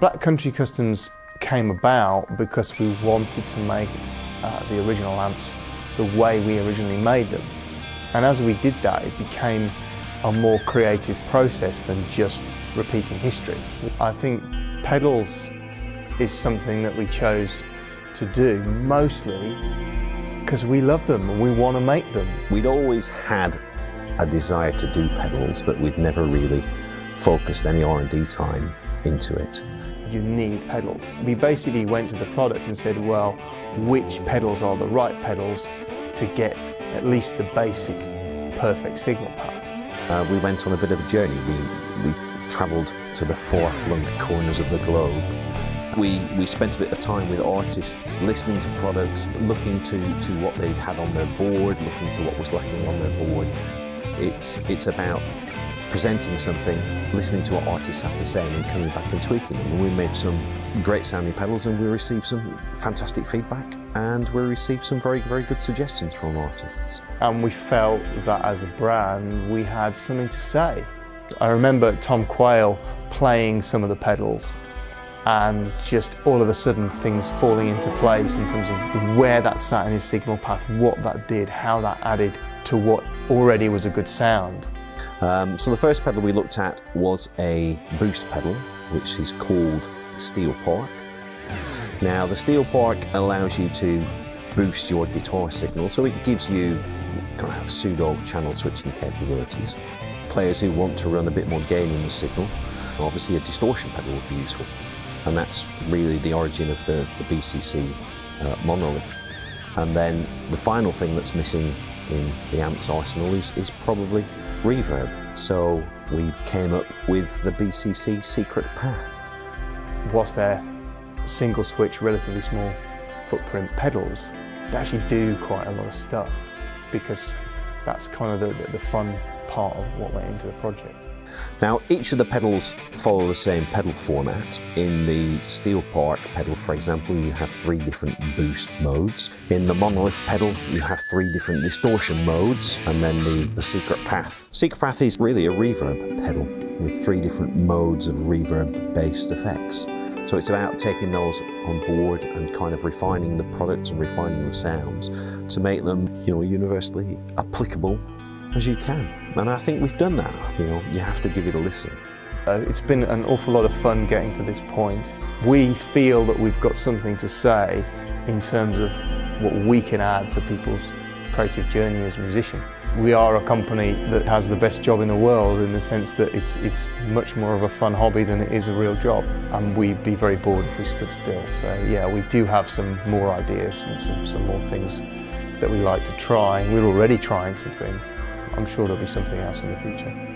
Black Country Customs came about because we wanted to make the original lamps the way we originally made them. And as we did that, it became a more creative process than just repeating history. I think pedals is something that we chose to do mostly because we love them and we want to make them. We'd always had a desire to do pedals, but we'd never really focused any R&D time into it. You need pedals. We basically went to the product and said, well, which pedals are the right pedals to get at least the basic perfect signal path? We went on a bit of a journey. We travelled to the far-flung corners of the globe. We spent a bit of time with artists, listening to products, looking to what they'd had on their board, looking to what was lacking on their board. It's about presenting something, listening to what artists have to say, and then coming back and tweaking them. And we made some great sounding pedals, and we received some fantastic feedback, and we received some very, very good suggestions from artists. And we felt that as a brand, we had something to say. I remember Tom Quayle playing some of the pedals, and just all of a sudden things falling into place in terms of where that sat in his signal path, what that did, how that added to what already was a good sound. So the first pedal we looked at was a boost pedal, which is called Steelpark. Now the Steelpark allows you to boost your guitar signal, so it gives you kind of pseudo channel switching capabilities. Players who want to run a bit more gain in the signal, obviously a distortion pedal would be useful. And that's really the origin of the BCC Monolith. And then the final thing that's missing in the amp's arsenal is probably reverb. So we came up with the BCC Secret Path. Whilst they're single switch, relatively small footprint pedals, they actually do quite a lot of stuff, because that's kind of the fun part of what went into the project. Now, each of the pedals follow the same pedal format. In the Steelpark pedal, for example, you have 3 different boost modes. In the Monolith pedal, you have 3 different distortion modes. And then the Secret Path. Secret Path is really a reverb pedal with 3 different modes of reverb-based effects. So it's about taking those on board and kind of refining the product and refining the sounds to make them, you know, universally applicable as you can. And I think we've done that. You know, you have to give it a listen. It's been an awful lot of fun getting to this point. We feel that we've got something to say in terms of what we can add to people's creative journey as a musician. We are a company that has the best job in the world, in the sense that it's much more of a fun hobby than it is a real job. And we'd be very bored if we stood still. So yeah, we do have some more ideas and some more things that we like to try. We're already trying some things. I'm sure there'll be something else in the future.